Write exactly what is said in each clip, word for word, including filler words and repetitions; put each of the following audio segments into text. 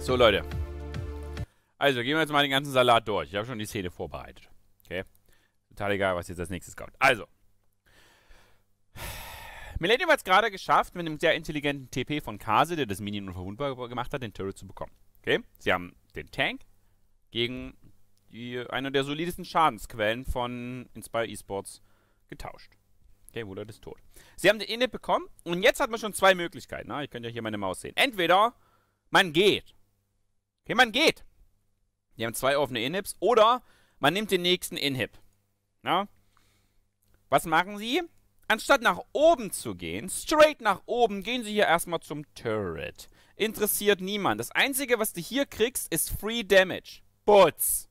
So, Leute. Also, gehen wir jetzt mal den ganzen Salat durch. Ich habe schon die Szene vorbereitet. Okay? Total egal, was jetzt als nächstes kommt. Also. Millenium hat es gerade geschafft, mit einem sehr intelligenten T P von Kase, der das Minion unverwundbar gemacht hat, den Turret zu bekommen. Okay? Sie haben den Tank gegen die, eine der solidesten Schadensquellen von Inspire Esports getauscht. Okay, Bullard ist tot. Sie haben den Init bekommen und jetzt hat man schon zwei Möglichkeiten. Na, ich könnte ja hier meine Maus sehen. Entweder man geht. Okay, man geht. Die haben zwei offene Inhibs. Oder man nimmt den nächsten Inhib. Na? Was machen sie? Anstatt nach oben zu gehen, straight nach oben, gehen sie hier erstmal zum Turret. Interessiert niemand. Das Einzige, was du hier kriegst, ist Free Damage. Butz.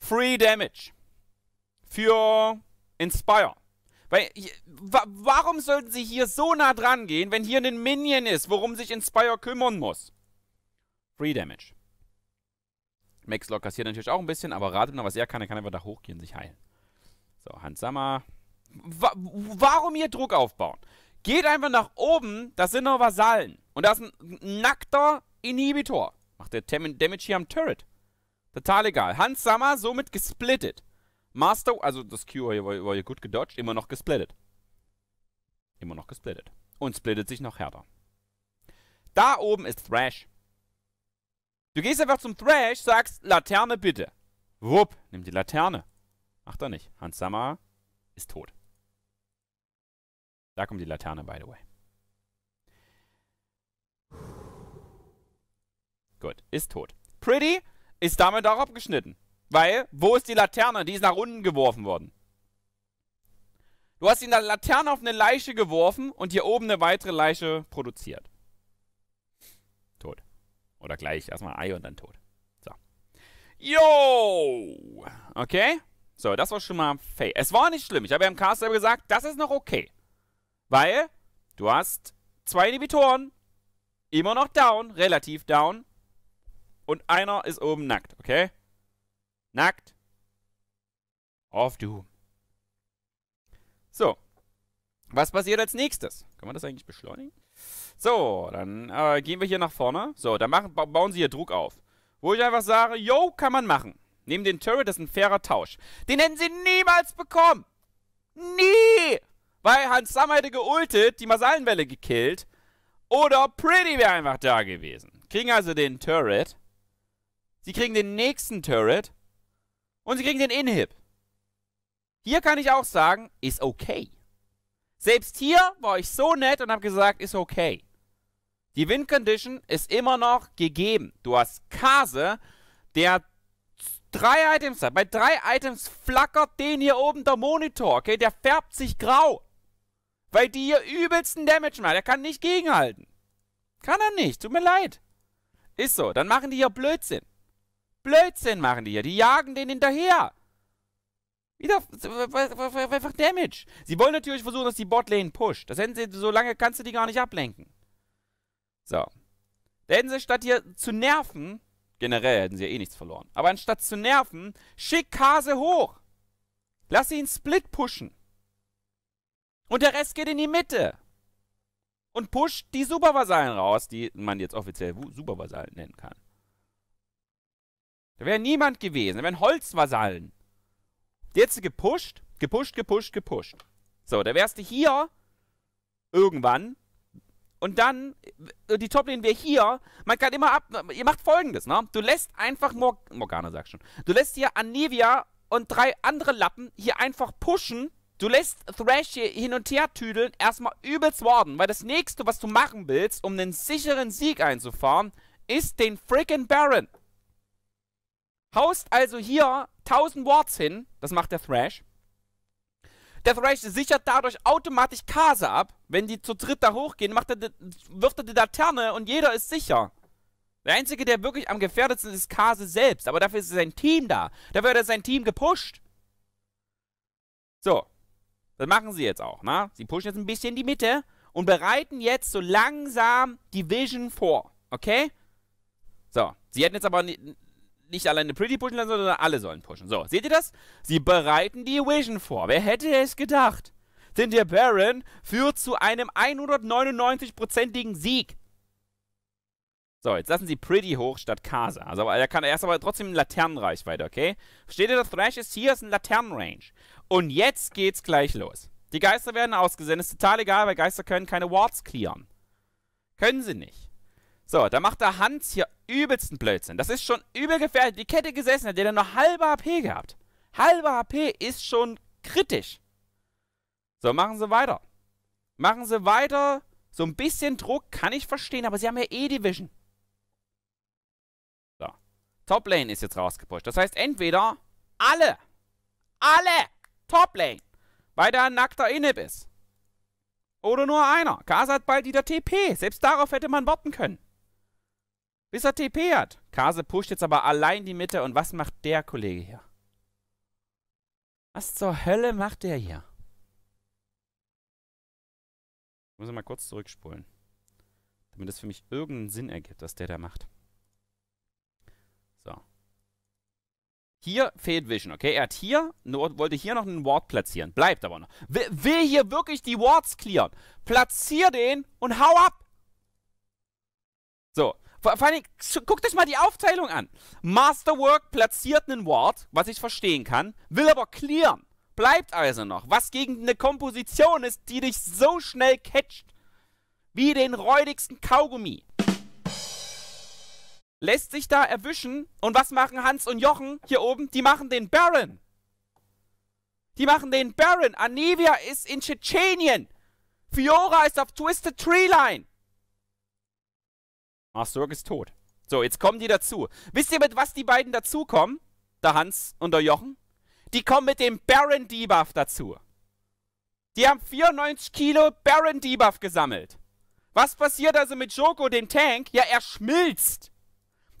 Free Damage. Für Inspire. Weil, warum sollten sie hier so nah dran gehen, wenn hier ein Minion ist, worum sich Inspire kümmern muss? Free Damage. Max Lock kassiert natürlich auch ein bisschen, aber ratet mal, was er kann. Er kann einfach da hochgehen und sich heilen. So, Hans Summer. Wa warum hier Druck aufbauen? Geht einfach nach oben, da sind noch Vasallen. Und da ist ein nackter Inhibitor. Macht der Tem Damage hier am Turret. Total egal. Hans Summer somit gesplittet. Master, also das Q hier war, war hier gut gedodged, immer noch gesplittet. Immer noch gesplittet. Und splittet sich noch härter. Da oben ist Thrash. Du gehst einfach zum Thrash, sagst, Laterne bitte. Wupp, nimm die Laterne. Macht er nicht. Hans Summer ist tot. Da kommt die Laterne, by the way. Gut, ist tot. Pretty ist damit auch abgeschnitten. Weil, wo ist die Laterne? Die ist nach unten geworfen worden. Du hast die Laterne auf eine Leiche geworfen und hier oben eine weitere Leiche produziert. Tot. Oder gleich erstmal Ei und dann tot. So. Yo! Okay? So, das war schon mal fail. Es war nicht schlimm. Ich habe ja im Cast gesagt, das ist noch okay. Weil du hast zwei Inhibitoren, immer noch down, relativ down. Und einer ist oben nackt, okay? Nackt. Auf du. So. Was passiert als nächstes? Kann man das eigentlich beschleunigen? So, dann äh, gehen wir hier nach vorne. So, dann machen, ba bauen sie hier Druck auf. Wo ich einfach sage, yo, kann man machen. Neben den Turret, das ist ein fairer Tausch. Den hätten sie niemals bekommen. Nie. Weil Hans Summer hätte geultet, die Masallenwelle gekillt. Oder Pretty wäre einfach da gewesen. Kriegen also den Turret. Sie kriegen den nächsten Turret. Und sie kriegen den Inhib. Hier kann ich auch sagen, ist okay. Selbst hier war ich so nett und habe gesagt, ist okay. Die Win Condition ist immer noch gegeben. Du hast Kase, der drei Items hat. Bei drei Items flackert den hier oben der Monitor, okay? Der färbt sich grau. Weil die hier übelsten Damage macht. Der kann nicht gegenhalten. Kann er nicht, tut mir leid. Ist so, dann machen die hier Blödsinn. Blödsinn machen die hier. Die jagen den hinterher. Wieder einfach Damage. Sie wollen natürlich versuchen, dass die Botlane pusht. Das hätten sie, so lange kannst du die gar nicht ablenken. So. Da hätten sie, statt hier zu nerven, generell hätten sie ja eh nichts verloren, aber anstatt zu nerven, schick Kase hoch. Lass sie ihn Split pushen. Und der Rest geht in die Mitte. Und pusht die Supervasallen raus, die man jetzt offiziell Supervasallen nennen kann. Da wäre niemand gewesen. Da wären Holzvasallen. Jetzt gepusht, gepusht, gepusht, gepusht. So, da wärst du hier irgendwann und dann, die Toplane wäre hier. Man kann immer ab, ihr macht Folgendes, ne? Du lässt einfach, Mor Morgana sagt schon, du lässt hier Anivia und drei andere Lappen hier einfach pushen. Du lässt Thrash hier hin und her tüdeln, erstmal übelst warden, weil das nächste, was du machen willst, um einen sicheren Sieg einzufahren, ist den frickin' Baron. Haust also hier tausend Wards hin, das macht der Thrash. Der Thrash sichert dadurch automatisch Kase ab. Wenn die zu dritt da hochgehen, macht er die, wirft er die Laterne und jeder ist sicher. Der Einzige, der wirklich am gefährdetsten ist, ist Kase selbst. Aber dafür ist sein Team da. Dafür hat er sein Team gepusht. So. Das machen sie jetzt auch, ne? Sie pushen jetzt ein bisschen die Mitte und bereiten jetzt so langsam die Vision vor. Okay? So. Sie hätten jetzt aber nicht... nicht alleine Pretty pushen lassen, sondern alle sollen pushen. So, seht ihr das? Sie bereiten die Vision vor. Wer hätte es gedacht? Denn der Baron führt zu einem hundertneunundneunzig-prozentigen Sieg. So, jetzt lassen sie Pretty hoch statt Kase. Also er kann erst aber trotzdem in Laternenreichweite, okay? Versteht ihr, das Thrash ist hier, ist ein Laternenrange. Und jetzt geht's gleich los. Die Geister werden ausgesendet. Ist total egal, weil Geister können keine Wards clearen. Können sie nicht. So, da macht der Hans hier übelsten Blödsinn. Das ist schon übel gefährlich. Die Kette gesessen hat, der hat nur halbe H P gehabt. Halbe H P ist schon kritisch. So, machen sie weiter. Machen sie weiter. So ein bisschen Druck kann ich verstehen, aber sie haben ja eh Division. So. Top Lane ist jetzt rausgepusht. Das heißt, entweder alle, alle Top Lane, weil da ein nackter Inhib ist. Oder nur einer. Kase hat bald wieder T P. Selbst darauf hätte man warten können. Bis er T P hat. Kase pusht jetzt aber allein die Mitte. Und was macht der Kollege hier? Was zur Hölle macht der hier? Ich muss mal kurz zurückspulen. Damit das für mich irgendeinen Sinn ergibt, was der da macht. So. Hier fehlt Vision, okay? Er hat hier, wollte hier noch einen Ward platzieren. Bleibt aber noch. Will, will hier wirklich die Wards clearen. Platzier den und hau ab! So. Vor allem, guckt euch mal die Aufteilung an. Masterwork platziert einen Ward, was ich verstehen kann, will aber clearen. Bleibt also noch. Was gegen eine Komposition ist, die dich so schnell catcht. Wie den räudigsten Kaugummi. Lässt sich da erwischen. Und was machen Hans und Jochen hier oben? Die machen den Baron. Die machen den Baron. Anivia ist in Tschetschenien. Fiora ist auf Twisted Treeline. Marzurk ist tot. So, jetzt kommen die dazu. Wisst ihr, mit was die beiden dazukommen? Der Hans und der Jochen? Die kommen mit dem Baron Debuff dazu. Die haben vierundneunzig Kilo Baron Debuff gesammelt. Was passiert also mit Joko, dem Tank? Ja, er schmilzt.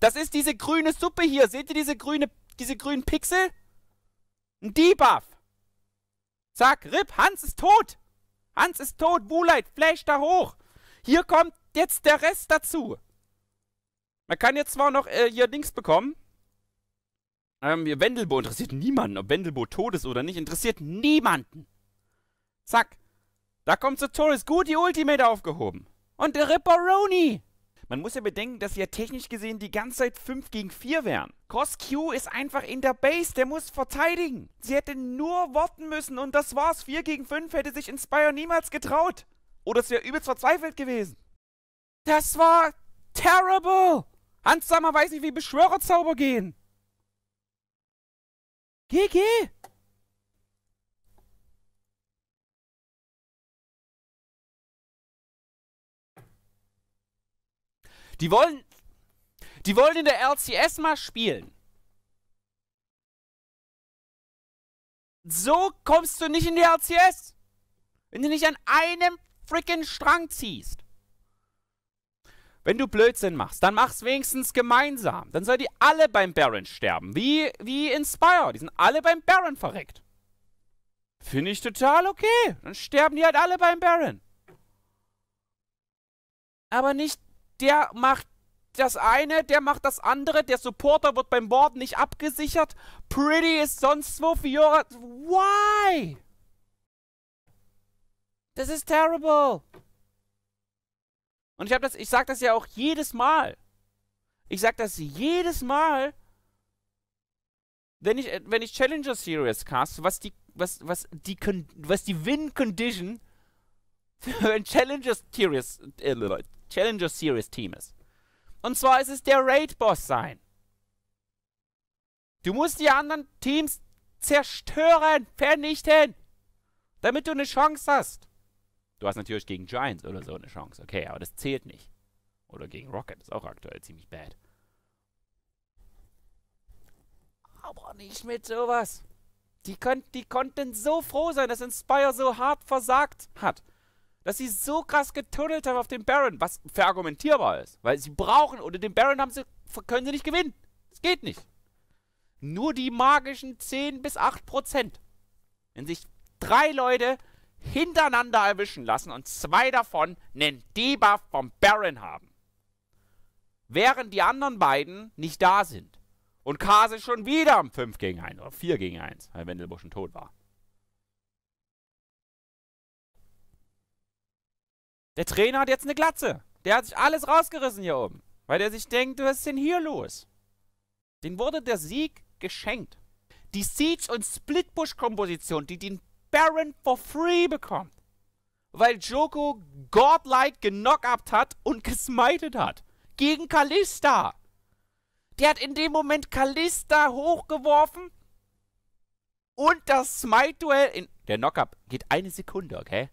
Das ist diese grüne Suppe hier. Seht ihr diese, grüne, diese grünen Pixel? Ein Debuff. Zack, R I P. Hans ist tot. Hans ist tot. Bullard, flash da hoch. Hier kommt jetzt der Rest dazu. Man kann jetzt zwar noch äh, hier Dings bekommen. Ähm, Wendelbusch interessiert niemanden. Ob Wendelbusch tot ist oder nicht, interessiert niemanden. Zack. Da kommt zu Torres. Gut, die Ultimate aufgehoben. Und der Ripperoni. Man muss ja bedenken, dass wir technisch gesehen die ganze Zeit fünf gegen vier wären. Cross-Q ist einfach in der Base. Der muss verteidigen. Sie hätte nur warten müssen und das war's. vier gegen fünf hätte sich Inspire niemals getraut. Oder es wäre übelst verzweifelt gewesen. Das war terrible. Hans Summer weiß nicht, wie Beschwörerzauber gehen. Geh, geh! Die wollen... Die wollen in der L C S mal spielen. So kommst du nicht in die L C S. Wenn du nicht an einem freaking Strang ziehst. Wenn du Blödsinn machst, dann mach's wenigstens gemeinsam. Dann sollen die alle beim Baron sterben. Wie, wie Inspire. Die sind alle beim Baron verreckt. Finde ich total okay. Dann sterben die halt alle beim Baron. Aber nicht, der macht das eine, der macht das andere. Der Supporter wird beim Ward nicht abgesichert. Pretty ist sonst wo. Fiora. Why? Das ist terrible. Und ich, hab das, ich sag das ja auch jedes Mal. Ich sag das jedes Mal, wenn ich, wenn ich Challenger Series cast, was die, was, was die, was die Win-Condition für ein Challenger Series, äh, Challenger Series Team ist. Und zwar ist es der Raid-Boss sein. Du musst die anderen Teams zerstören, vernichten, damit du eine Chance hast. Du hast natürlich gegen Giants oder so eine Chance. Okay, aber das zählt nicht. Oder gegen Rocket. Ist auch aktuell ziemlich bad. Aber nicht mit sowas. Die, kon die konnten so froh sein, dass Inspire so hart versagt hat. Dass sie so krass getunnelt haben auf den Baron. Was verargumentierbar ist. Weil sie brauchen... Ohne den Baron haben sie, können sie nicht gewinnen. Es geht nicht. Nur die magischen zehn bis acht Prozent. Wenn sich drei Leute... hintereinander erwischen lassen und zwei davon einen Debuff vom Baron haben. Während die anderen beiden nicht da sind. Und Kase schon wieder am fünf gegen eins oder vier gegen eins, weil Wendelbusch schon tot war. Der Trainer hat jetzt eine Glatze. Der hat sich alles rausgerissen hier oben. Weil der sich denkt, was ist denn hier los? Den wurde der Sieg geschenkt. Die Siege- und Splitbush-Komposition, die den Baron for free bekommt. Weil Joko Godlike genockupt hat und gesmited hat. Gegen Kalista. Der hat in dem Moment Kalista hochgeworfen. Und das Smite-Duell in... Der Knockup geht eine Sekunde, okay?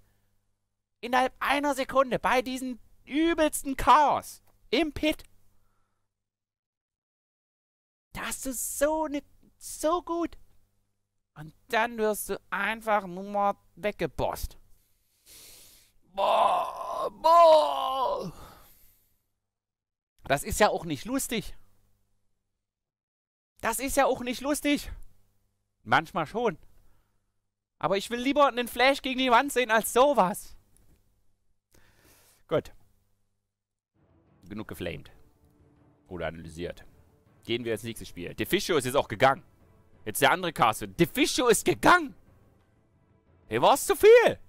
Innerhalb einer Sekunde bei diesem übelsten Chaos im Pit. Das ist so, ne, so gut. Und dann wirst du einfach nur mal weggebosst. Boah, boah. Das ist ja auch nicht lustig. Das ist ja auch nicht lustig. Manchmal schon. Aber ich will lieber einen Flash gegen die Wand sehen als sowas. Gut. Genug geflamed. Oder analysiert. Gehen wir ins nächste Spiel. Der Fischo ist jetzt auch gegangen. Jetzt der andere Kase. Der Fischo ist gegangen. Hier war es zu viel.